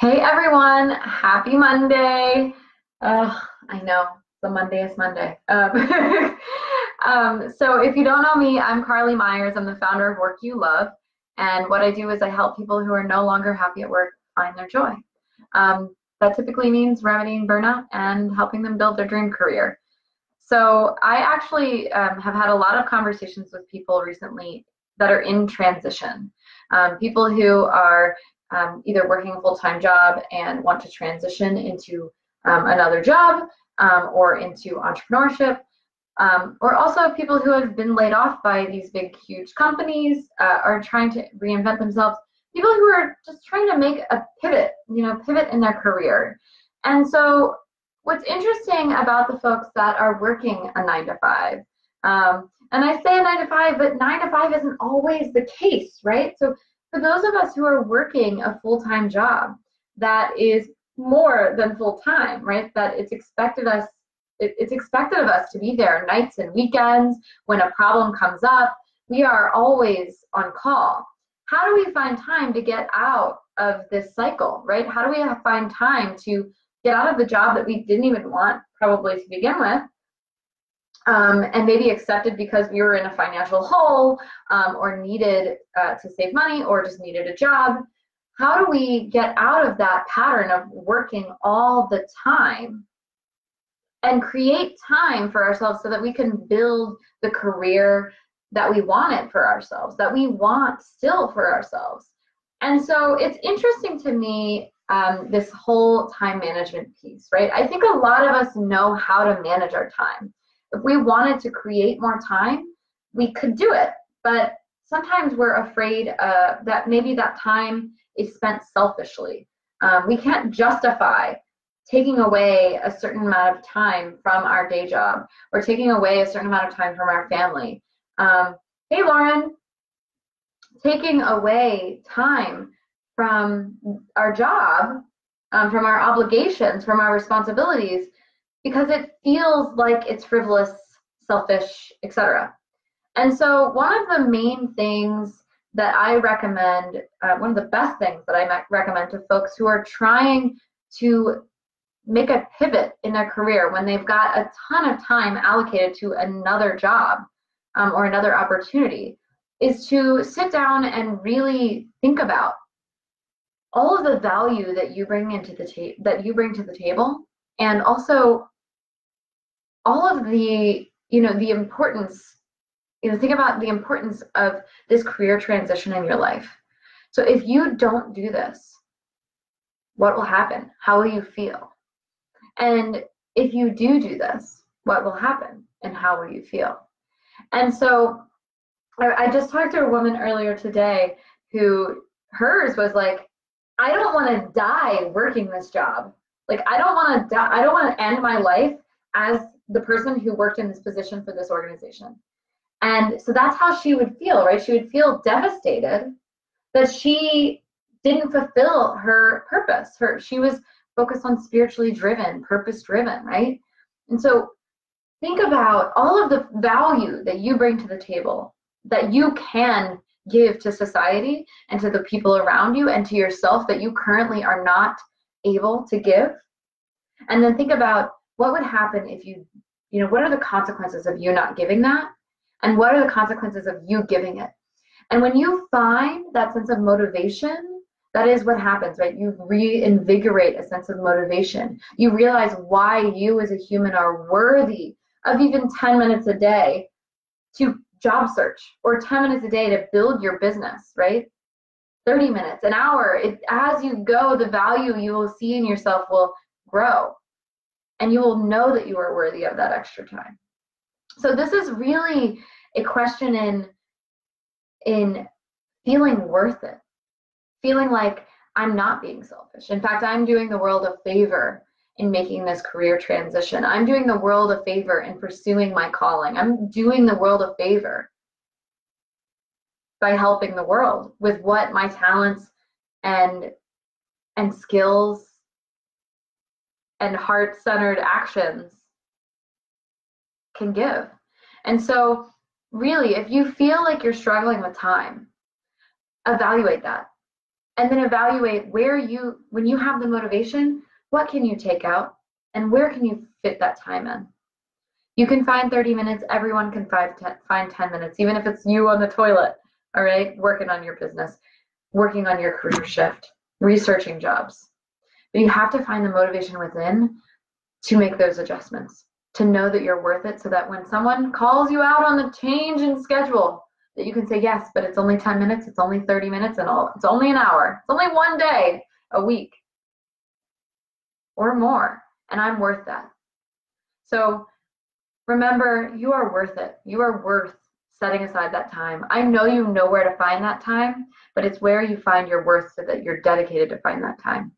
Hey everyone, happy Monday. I know, the Monday is Monday. So if you don't know me, I'm Carly Myers. I'm the founder of Work You Love. And what I do is I help people who are no longer happy at work find their joy. That typically means remedying burnout and helping them build their dream career. So I actually have had a lot of conversations with people recently that are in transition. People who are either working a full-time job and want to transition into another job or into entrepreneurship, or also people who have been laid off by these big, huge companies, are trying to reinvent themselves, people who are just trying to make a pivot, pivot in their career. And so what's interesting about the folks that are working a 9-to-5, and I say a 9-to-5, but 9-to-5 isn't always the case, right? So for those of us who are working a full-time job that is more than full-time, right? That it's expected of us to be there nights and weekends. When a problem comes up, we are always on call. How do we find time to get out of this cycle, right? How do we find time to get out of the job that we didn't even want probably to begin with? And maybe accepted because we were in a financial hole or needed to save money or just needed a job. How do we get out of that pattern of working all the time and create time for ourselves so that we can build the career that we wanted for ourselves, that we want still for ourselves? And so it's interesting to me, this whole time management piece, right? I think a lot of us know how to manage our time. If we wanted to create more time, we could do it, but sometimes we're afraid that maybe that time is spent selfishly. We can't justify taking away a certain amount of time from our day job or taking away a certain amount of time from our family. Hey, Lauren, taking away time from our job, from our obligations, from our responsibilities, because it feels like it's frivolous, selfish, etc. And so one of the main things that I recommend, one of the best things that I recommend to folks who are trying to make a pivot in their career when they've got a ton of time allocated to another job or another opportunity, is to sit down and really think about all of the value that you bring to the table, and also all of the, the importance, think about the importance of this career transition in your life. So if you don't do this, what will happen? How will you feel? And if you do this, what will happen and how will you feel? And so I just talked to a woman earlier today who, hers was like, I don't want to die working this job. Like, I don't want to die. I don't want to end my life as the person who worked in this position for this organization. And so that's how she would feel, right? She would feel devastated that she didn't fulfill her purpose. She was focused on spiritually driven, purpose driven, right? And so think about all of the value that you bring to the table, that you can give to society and to the people around you and to yourself that you currently are not able to give. And then think about what would happen if you, what are the consequences of you not giving that? And what are the consequences of you giving it? And when you find that sense of motivation, that is what happens, right? You reinvigorate a sense of motivation. You realize why you as a human are worthy of even 10 minutes a day to job search, or 10 minutes a day to build your business, right? 30 minutes, an hour. As you go, the value you will see in yourself will grow, and you will know that you are worthy of that extra time. So this is really a question in feeling worth it, feeling like I'm not being selfish. In fact, I'm doing the world a favor in making this career transition. I'm doing the world a favor in pursuing my calling. I'm doing the world a favor by helping the world with what my talents and skills and heart-centered actions can give. And so really, if you feel like you're struggling with time, evaluate that and then evaluate where you, when you have the motivation, what can you take out and where can you fit that time in? You can find 30 minutes, everyone can find 10 minutes, even if it's you on the toilet, all right, working on your business, working on your career shift, researching jobs. But you have to find the motivation within to make those adjustments, to know that you're worth it, so that when someone calls you out on the change in schedule, that you can say, yes, but it's only 10 minutes, it's only 30 minutes, and all, it's only an hour, it's only one day a week or more, and I'm worth that. So remember, you are worth it. You are worth setting aside that time. I know you know where to find that time, but it's where you find your worth so that you're dedicated to find that time.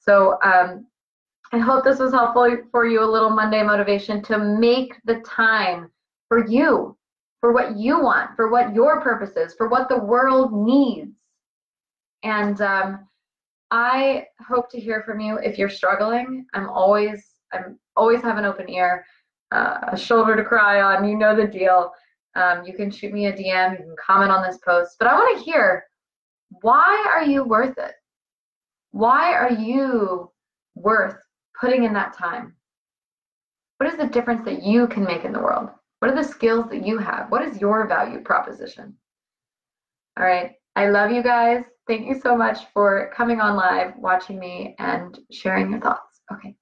So I hope this was helpful for you, a little Monday motivation to make the time for you, for what you want, for what your purpose is, for what the world needs. And I hope to hear from you if you're struggling. I'm always have an open ear, a shoulder to cry on, you know the deal. You can shoot me a DM, you can comment on this post, but I want to hear, why are you worth it? Why are you worth putting in that time? What is the difference that you can make in the world? What are the skills that you have? What is your value proposition? All right, I love you guys. Thank you so much for coming on live, watching me, and sharing your thoughts. Okay.